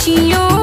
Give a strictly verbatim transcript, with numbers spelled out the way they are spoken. खुशियों